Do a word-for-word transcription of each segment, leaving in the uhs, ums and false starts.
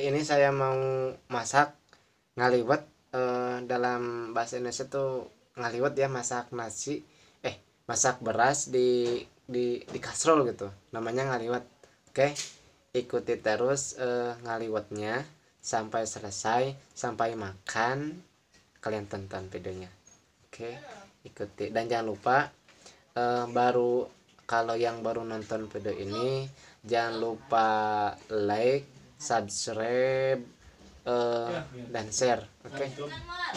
Ini saya mau masak ngaliwet, e, dalam bahasa Indonesia tuh ngaliwet ya, masak nasi eh masak beras di di di kasrol gitu, namanya ngaliwet. Oke, ikuti terus e, ngaliwetnya sampai selesai, sampai makan. Kalian tonton videonya. Oke, ikuti dan jangan lupa e, baru kalau yang baru nonton video ini jangan lupa like, subscribe, uh, ya, ya. dan share. Oke, okay.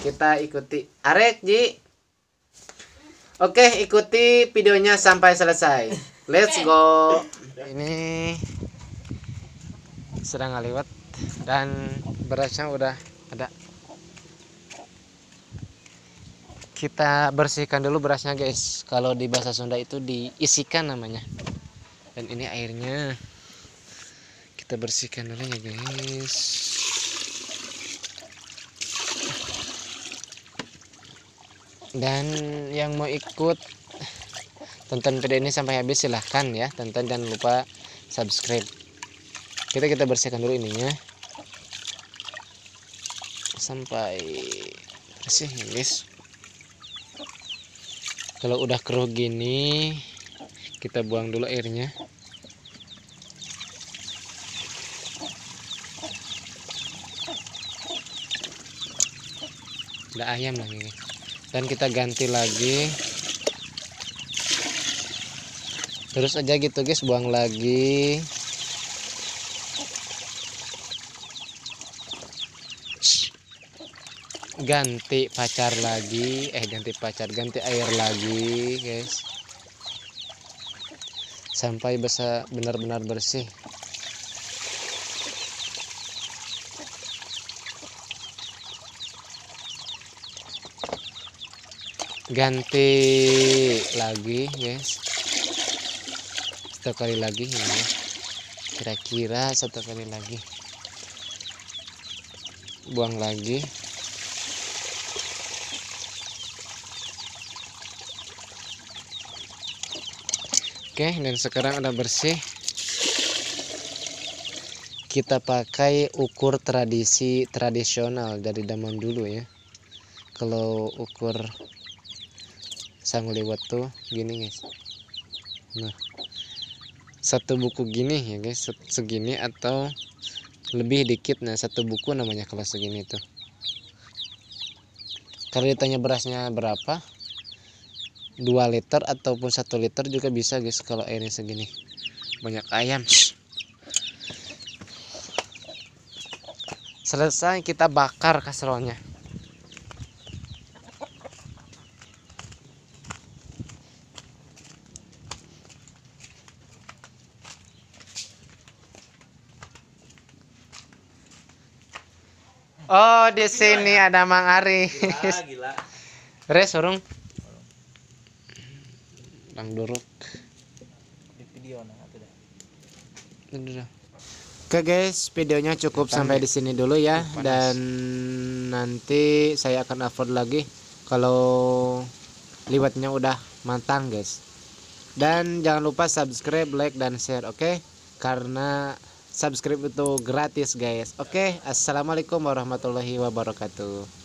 Kita ikuti Arek Ji. Oke, okay, ikuti videonya sampai selesai. Let's go. Ini sedang ngaliwet dan berasnya udah ada. Kita bersihkan dulu berasnya, guys. Kalau di bahasa Sunda itu diisikan namanya. Dan ini airnya. Kita bersihkan dulu ya, guys. Dan yang mau ikut tonton video ini sampai habis silahkan ya, tonton, jangan lupa subscribe. Kita kita bersihkan dulu ininya sampai bersih ya, guys. Kalau udah keruh gini kita buang dulu airnya. Ada ayam lagi, dan kita ganti lagi terus aja gitu, guys. Buang lagi, ganti pacar lagi, eh ganti pacar ganti air lagi, guys, sampai bisa benar-benar bersih. Ganti lagi, guys, satu kali lagi ya, kira-kira satu kali lagi. Buang lagi, oke. Dan sekarang udah bersih, kita pakai ukur tradisi tradisional dari zaman dulu ya. Kalau ukur sang liwet tuh gini, guys. Nah, satu buku gini ya, guys, segini atau lebih dikit. Nah, satu buku namanya kalau segini tuh. Kalau ditanya berasnya berapa, dua liter ataupun satu liter juga bisa, guys, kalau airnya segini. Banyak ayam. Selesai, kita bakar kasrolnya. Oh, di sini gila, ada ya? Mang Aris. Gila, gila. Res urung. Dang duruk. Di video nah atuh dah. Oke, guys, videonya cukup Tentang sampai di sini dulu ya, panas. Dan nanti saya akan upload lagi kalau liwetnya udah matang, guys. Dan jangan lupa subscribe, like, dan share, oke? Okay? Karena subscribe itu gratis, guys. Oke, okay. Assalamualaikum warahmatullahi wabarakatuh.